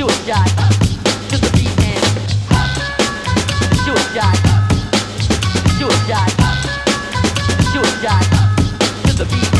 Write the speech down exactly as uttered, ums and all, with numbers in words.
Suicide to the beat and suicide, suicide, suicide to the beat.